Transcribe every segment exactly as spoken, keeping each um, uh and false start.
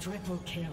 Triple kill.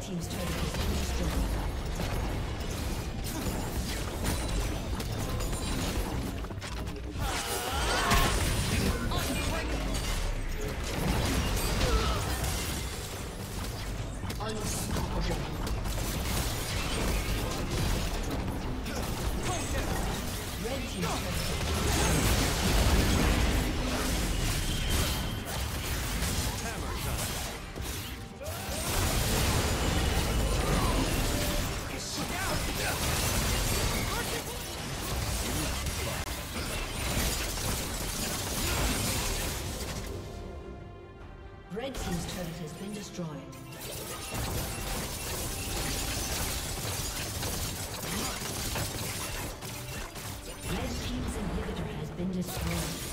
Team's turn to destroy. Red team's turret has been destroyed. Red team's inhibitor has been destroyed.